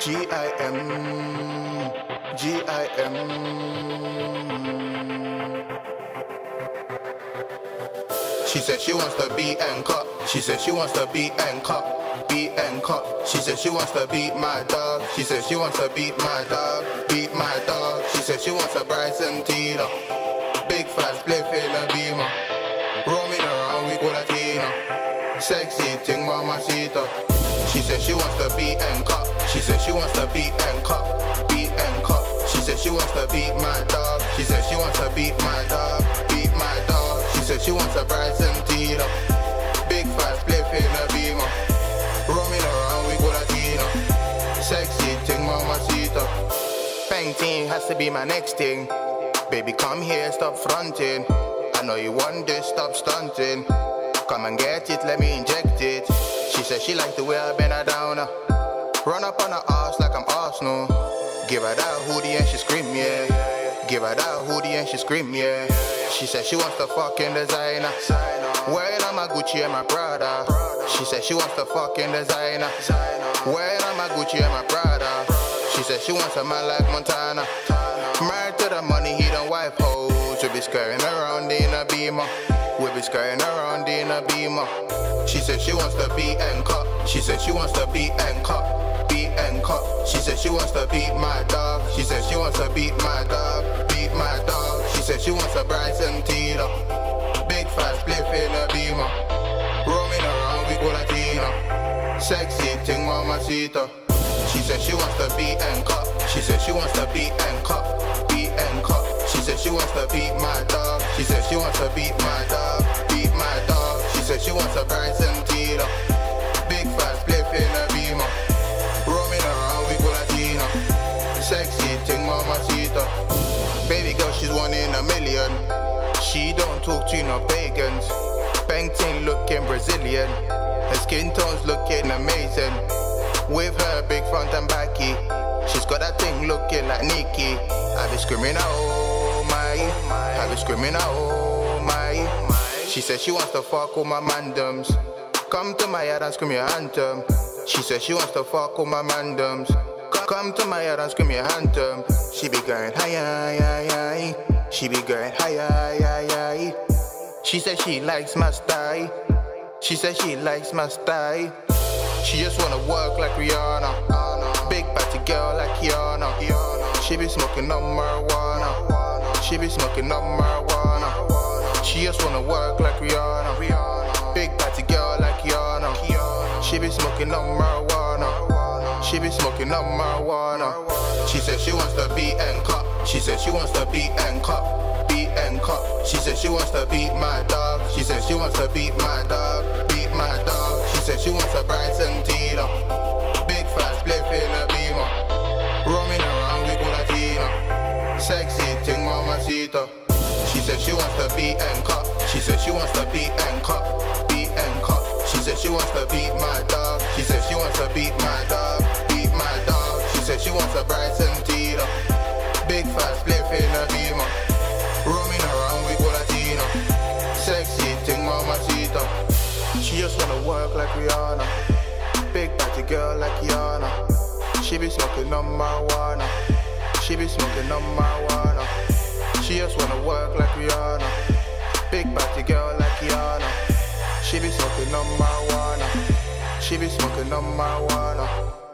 G-I-M. She said she wants to be and cut. She said she wants to be and cut. Beat and cut. She said she wants to beat my dog. She said she wants to beat my dog. Beat my dog. She said she wants a Bryson Tiller. Big fast play in a Beamer. Roaming around with Guadalupe. Sexy thing, mamacita. She said she wants to beat and cop. She said she wants to beat and cop. Beat and cop. She said she wants to beat my dog. She said she wants to beat my dog. Beat my dog. She said she wants a Bryson Tiller. Big fast play in a Beamer. Roaming around with Guadalupe. Sexy thing, mamacita. Painting has to be my next thing. Baby, come here, stop fronting. I know you want this, stop stunting. Come and get it, let me inject it. She said she like the way I bend her down. Run up on her ass like I'm Arsenal. Give her that hoodie and she scream, yeah. Give her that hoodie and she scream, yeah. She said she wants the fucking designer. Wearing on my Gucci and my Prada. She said she wants the fucking designer. Wearing on my Gucci and my Prada. She said she wants a man like Montana. Married to the money, he don't wife hoes. We be scurrying around in a Beamer. We be scurrying around in a Beamer. She said she wants to beat and cop. She said she wants to beat and cop. Beat and cop. She said she wants to beat my dog. She said she wants to beat my dog. Beat my dog. She said she wants a Bryson Tiller. Big fast play in a Beamer. Roaming around with Guadalupe. Sexy thing, mamacita. She said she wants to beat and cop. She said she wants to beat and cop. Beat and cop. She said she wants to beat my dog. She said she wants to beat my dog. Beat my dog. She said she wants a Bryson Tiller. Big fast play in a Beamer. Roaming around with Guadalupe. Sexy thing, mamacita. Baby girl, she's 1 in a million. She don't talk to no pagans. Painting looking Brazilian. Her skin tone's looking amazing. With her big front and backy. She's got that thing looking like Nikki. I be screaming, oh my. I be screaming, oh my. She said she wants to fuck with my mandoms. Come to my yard and scream your anthem. She said she wants to fuck with my mandoms. Come to my yard and scream your anthem. She be going hi hi hi hi. She be going hi hi hi hi. She said she likes my style. She said she likes my style. She just wanna work like Rihanna. Big party girl like Kiana. She be smoking no marijuana. She be smoking no marijuana. She just wanna work like Rihanna. Big party girl like Kiana. She be smoking up marijuana. She be smoking up marijuana. She said she wants to beat and cop. She said she wants to beat and cop. Beat and cop. She said she wants to beat my dog. She said she wants to beat my dog. Beat my dog. She said she wants a Bryson Tiller. Big fast play in a Beamer. Roaming around with Guadalupe. Sexy thing, mamacita. She said she wants to beat and cop. She said she wants to beat and cop. Beat and cop. She said she wants to beat my dog. She said she wants to beat my dog. Beat my dog. She said she wants a Bryson Tiller. Big fast play in a Beamer. Roaming around with Guadalupe. Sexy thing, mamacita. She just wanna work like Rihanna. Big party girl like Kiana. She be smoking on marijuana. She be smoking on marijuana. She just wanna work like Rihanna. Big body girl like Kiana. She be smoking on marijuana. She be smoking on marijuana.